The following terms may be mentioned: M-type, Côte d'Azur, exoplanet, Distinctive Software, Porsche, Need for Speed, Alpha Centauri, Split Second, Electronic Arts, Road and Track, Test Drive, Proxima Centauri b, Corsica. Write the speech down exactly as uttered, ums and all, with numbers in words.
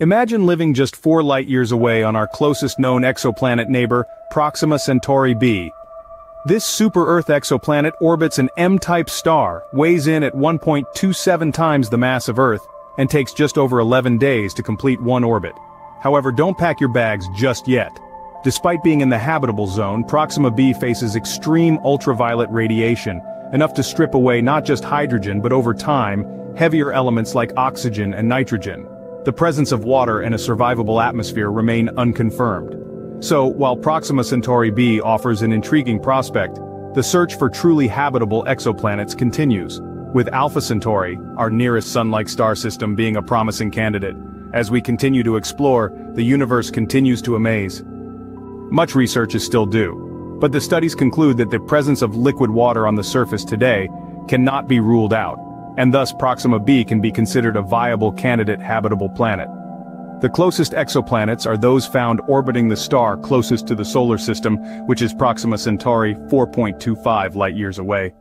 Imagine living just four light-years away on our closest known exoplanet neighbor, Proxima Centauri b. This super-Earth exoplanet orbits an M-type star, weighs in at one point two seven times the mass of Earth, and takes just over eleven days to complete one orbit. However, don't pack your bags just yet. Despite being in the habitable zone, Proxima b faces extreme ultraviolet radiation, enough to strip away not just hydrogen but over time, heavier elements like oxygen and nitrogen. The presence of water and a survivable atmosphere remain unconfirmed. So, while Proxima Centauri b offers an intriguing prospect, the search for truly habitable exoplanets continues, with Alpha Centauri, our nearest sun-like star system, being a promising candidate. As we continue to explore, the universe continues to amaze. Much research is still due, but the studies conclude that the presence of liquid water on the surface today cannot be ruled out, and thus Proxima b can be considered a viable candidate habitable planet. The closest exoplanets are those found orbiting the star closest to the solar system, which is Proxima Centauri, four point two five light-years away.